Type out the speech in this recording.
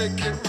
taking